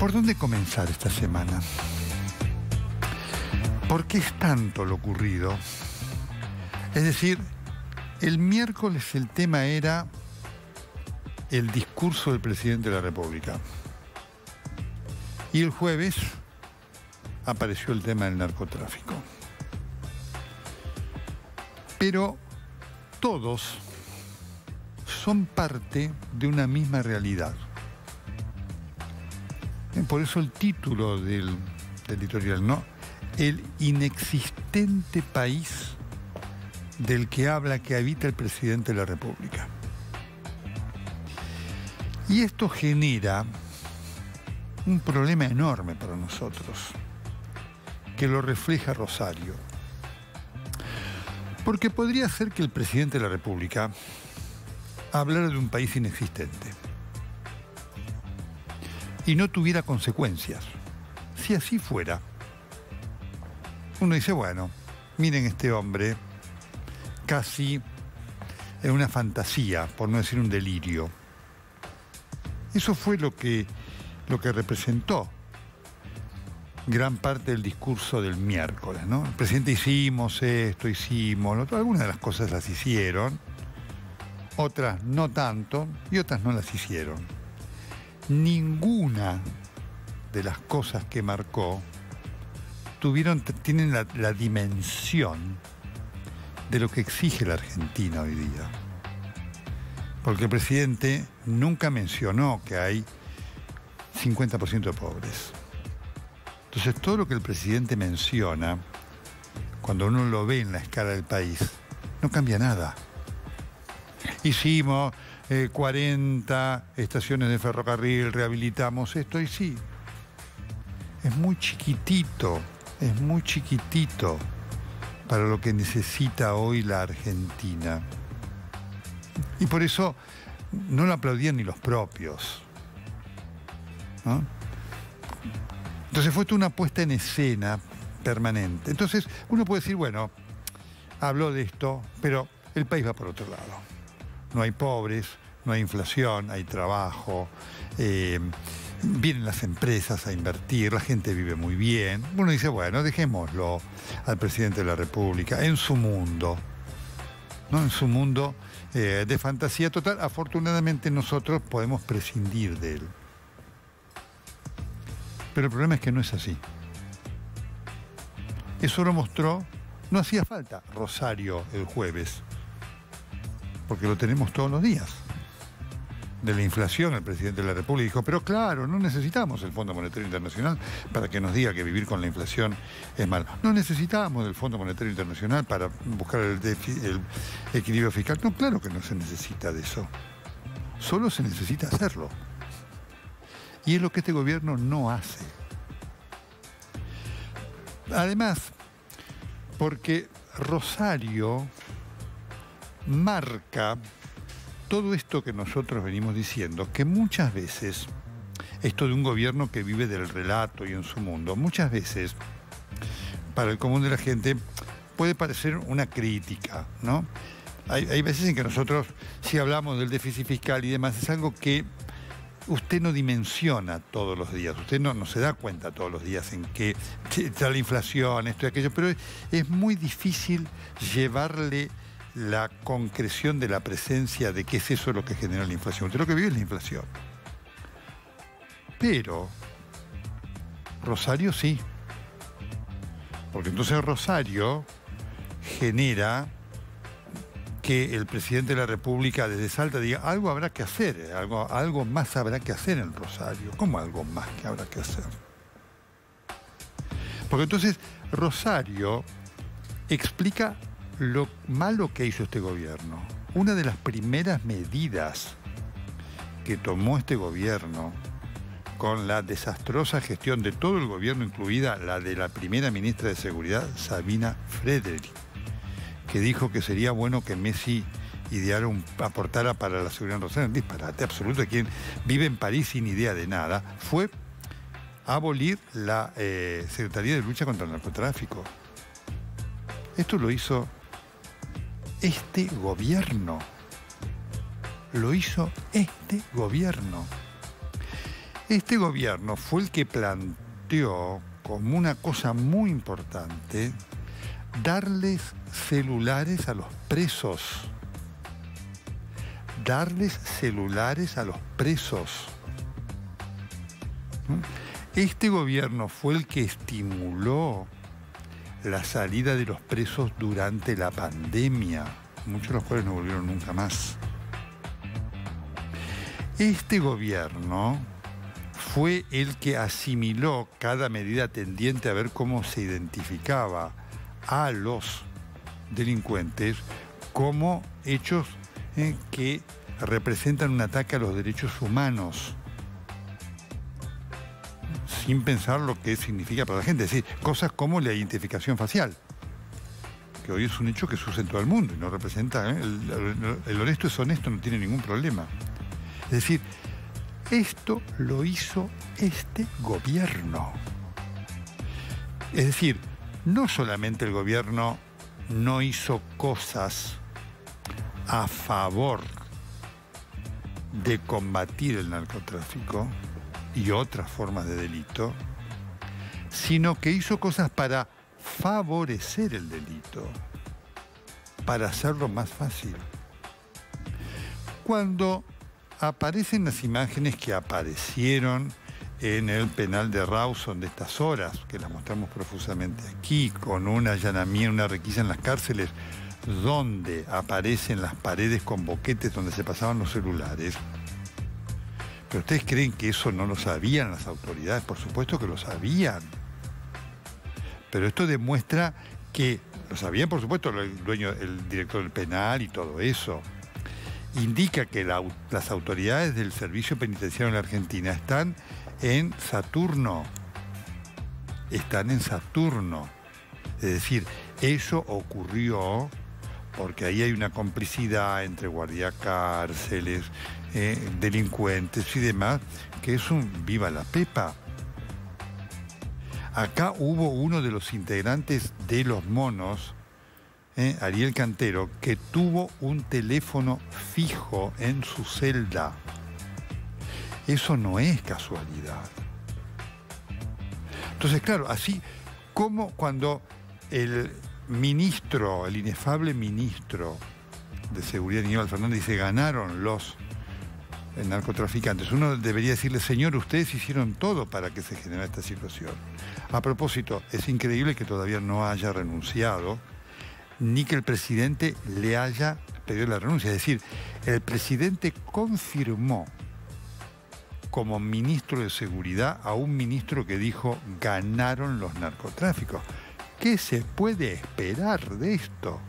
¿Por dónde comenzar esta semana? ¿Por qué es tanto lo ocurrido? Es decir, el miércoles el tema era el discurso del presidente de la República. Y el jueves apareció el tema del narcotráfico. Pero todos son parte de una misma realidad. Por eso el título del editorial, ¿no? El inexistente país del que habla, que habita el presidente de la República. Y esto genera un problema enorme para nosotros, que lo refleja Rosario. Porque podría ser que el presidente de la República hablara de un país inexistente y no tuviera consecuencias. Si así fuera, uno dice, bueno, miren este hombre, casi en una fantasía, por no decir un delirio. Eso fue lo que representó gran parte del discurso del miércoles, ¿no? El presidente, hicimos esto, hicimos lo otro. Algunas de las cosas las hicieron, otras no tanto y otras no las hicieron. Ninguna de las cosas que marcó tienen la dimensión de lo que exige la Argentina hoy día. Porque el presidente nunca mencionó que hay 50% de pobres. Entonces, todo lo que el presidente menciona, cuando uno lo ve en la escala del país, no cambia nada. Hicimos 40 estaciones de ferrocarril, rehabilitamos esto, y sí. Es muy chiquitito, para lo que necesita hoy la Argentina. Y por eso no lo aplaudían ni los propios, ¿no? Entonces fue una puesta en escena permanente. Entonces uno puede decir, bueno, habló de esto, pero el país va por otro lado. No hay pobres, no hay inflación, hay trabajo, vienen las empresas a invertir, la gente vive muy bien. Uno dice, bueno, dejémoslo al presidente de la República en su mundo, ¿no? En su mundo de fantasía total. Afortunadamente nosotros podemos prescindir de él. Pero el problema es que no es así. Eso lo mostró, no hacía falta Rosario el jueves, porque lo tenemos todos los días. De la inflación, el presidente de la República dijo, pero claro, no necesitamos el Fondo Monetario Internacional para que nos diga que vivir con la inflación es malo. No necesitamos el Fondo Monetario Internacional para buscar el equilibrio fiscal. No, claro que no se necesita de eso. Solo se necesita hacerlo. Y es lo que este gobierno no hace. Además, porque Rosario marca todo esto que nosotros venimos diciendo, que muchas veces, esto de un gobierno que vive del relato y en su mundo, muchas veces, para el común de la gente, puede parecer una crítica, ¿no? Hay veces en que nosotros, si hablamos del déficit fiscal y demás, es algo que usted no dimensiona todos los días, usted no se da cuenta todos los días en que está la inflación, esto y aquello, pero es muy difícil llevarle la concreción de la presencia de qué es eso lo que genera la inflación. Usted lo que vive es la inflación. Pero Rosario sí. Porque entonces Rosario genera que el presidente de la República desde Salta diga, algo habrá que hacer, algo más habrá que hacer en Rosario. ¿Cómo algo más que habrá que hacer? Porque entonces Rosario explica lo malo que hizo este gobierno. Una de las primeras medidas que tomó este gobierno, con la desastrosa gestión de todo el gobierno, incluida la de la primera ministra de Seguridad, Sabina Frederick, que dijo que sería bueno que Messi aportara para la seguridad en Rosario. Un disparate absoluto. Quien vive en París sin idea de nada, fue abolir la Secretaría de Lucha contra el Narcotráfico. Esto lo hizo este gobierno. Este gobierno fue el que planteó como una cosa muy importante darles celulares a los presos. Darles celulares a los presos. Este gobierno fue el que estimuló la salida de los presos durante la pandemia, muchos de los cuales no volvieron nunca más. Este gobierno fue el que asimiló cada medida tendiente a ver cómo se identificaba a los delincuentes como hechos que representan un ataque a los derechos humanos, sin pensar lo que significa para la gente. Es decir, cosas como la identificación facial, que hoy es un hecho que se usa en todo el mundo y no representa... El honesto es honesto, no tiene ningún problema. Es decir, esto lo hizo este gobierno. Es decir, no solamente el gobierno no hizo cosas a favor de combatir el narcotráfico y otras formas de delito, sino que hizo cosas para favorecer el delito, para hacerlo más fácil. Cuando aparecen las imágenes que aparecieron en el penal de Rawson de estas horas, que las mostramos profusamente aquí, con un allanamiento, una requisa en las cárceles, donde aparecen las paredes con boquetes donde se pasaban los celulares. ¿Pero ustedes creen que eso no lo sabían las autoridades? Por supuesto que lo sabían. Pero esto demuestra que lo sabían, por supuesto, el dueño, el director del penal y todo eso. Indica que las autoridades del Servicio Penitenciario en la Argentina están en Saturno. Están en Saturno. Es decir, eso ocurrió porque ahí hay una complicidad entre guardiacárceles, delincuentes y demás, que es un viva la pepa. Acá hubo uno de los integrantes de Los Monos, Ariel Cantero, que tuvo un teléfono fijo en su celda. Eso no es casualidad. Entonces, claro, así como cuando el ministro, el inefable ministro de Seguridad, Aníbal Fernández, dice, ganaron los narcotraficantes. Uno debería decirle, señor, ustedes hicieron todo para que se generara esta situación. A propósito, es increíble que todavía no haya renunciado, ni que el presidente le haya pedido la renuncia. Es decir, el presidente confirmó como ministro de Seguridad a un ministro que dijo, ganaron los narcotráficos. ¿Qué se puede esperar de esto?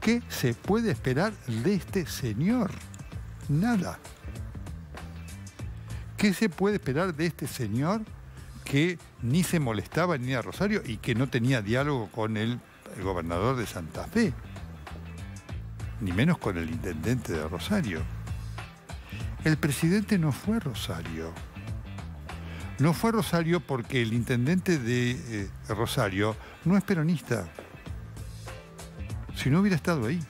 ¿Qué se puede esperar de este señor? Nada. ¿Qué se puede esperar de este señor que ni se molestaba ni a Rosario y que no tenía diálogo con el gobernador de Santa Fe? Ni menos con el intendente de Rosario. El presidente no fue a Rosario. No fue a Rosario porque el intendente de Rosario no es peronista. Si no, hubiera estado ahí.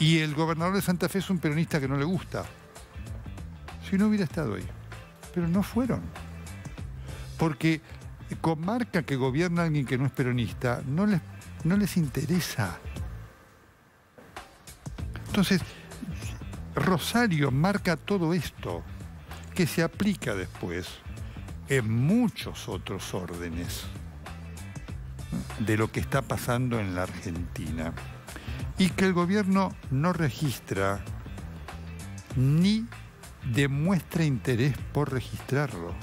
Y el gobernador de Santa Fe es un peronista que no le gusta. Si no, hubiera estado ahí. Pero no fueron. Porque comarca que gobierna alguien que no es peronista no les interesa. Entonces, Rosario marca todo esto que se aplica después en muchos otros órdenes de lo que está pasando en la Argentina, y que el gobierno no registra ni demuestra interés por registrarlo.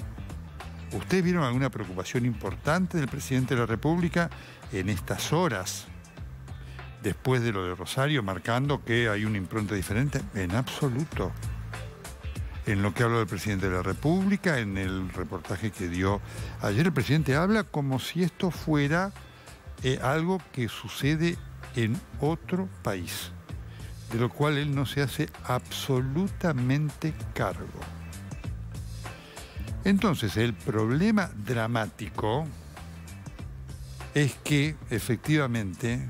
¿Ustedes vieron alguna preocupación importante del presidente de la República en estas horas, después de lo de Rosario, marcando que hay una impronta diferente? En absoluto. En lo que habló el presidente de la República, en el reportaje que dio ayer, el presidente habla como si esto fuera algo que sucede en otro país, de lo cual él no se hace absolutamente cargo. Entonces, el problema dramático es que, efectivamente,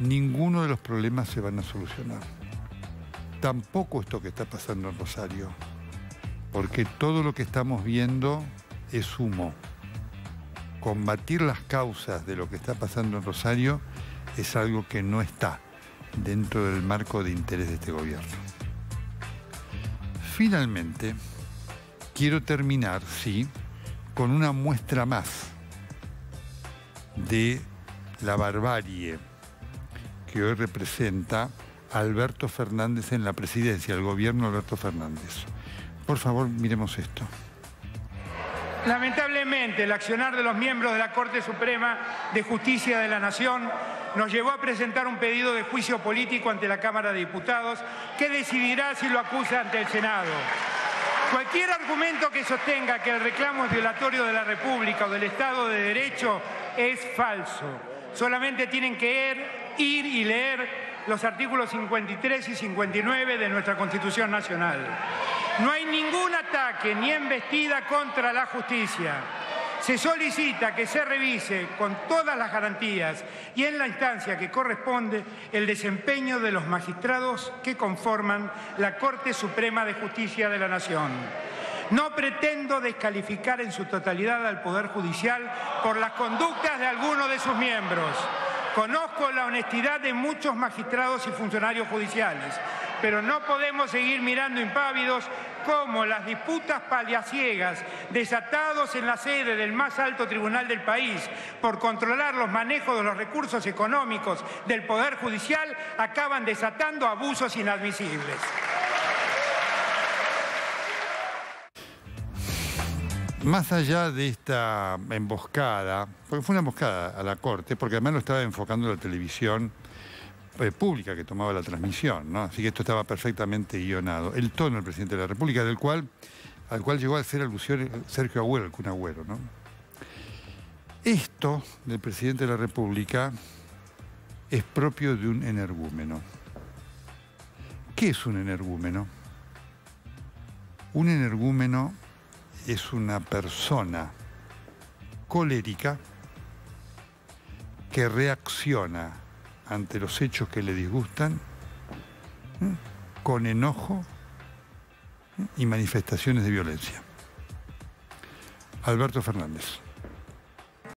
ninguno de los problemas se van a solucionar. Tampoco esto que está pasando en Rosario, porque todo lo que estamos viendo es humo. Combatir las causas de lo que está pasando en Rosario es algo que no está dentro del marco de interés de este gobierno. Finalmente, quiero terminar, sí, con una muestra más de la barbarie que hoy representa Alberto Fernández en la presidencia, el gobierno Alberto Fernández. Por favor, miremos esto. Lamentablemente, el accionar de los miembros de la Corte Suprema de Justicia de la Nación nos llevó a presentar un pedido de juicio político ante la Cámara de Diputados que decidirá si lo acusa ante el Senado. Cualquier argumento que sostenga que el reclamo es violatorio de la República o del Estado de Derecho es falso. Solamente tienen que ir y leer los artículos 53 y 59 de nuestra Constitución Nacional. No hay ningún ataque ni embestida contra la justicia. Se solicita que se revise con todas las garantías y en la instancia que corresponde el desempeño de los magistrados que conforman la Corte Suprema de Justicia de la Nación. No pretendo descalificar en su totalidad al Poder Judicial por las conductas de alguno de sus miembros. Conozco la honestidad de muchos magistrados y funcionarios judiciales, pero no podemos seguir mirando impávidos cómo las disputas paliaciegas desatados en la sede del más alto tribunal del país por controlar los manejos de los recursos económicos del Poder Judicial acaban desatando abusos inadmisibles. Más allá de esta emboscada, porque fue una emboscada a la Corte, porque además lo estaba enfocando la televisión pública que tomaba la transmisión, ¿no? Así que esto estaba perfectamente guionado. El tono del presidente de la República, al cual llegó a hacer alusión Sergio Agüero, el Kun Agüero, ¿no? Esto del presidente de la República es propio de un energúmeno. ¿Qué es un energúmeno? Un energúmeno es una persona colérica que reacciona ante los hechos que le disgustan con enojo y manifestaciones de violencia. Alberto Fernández.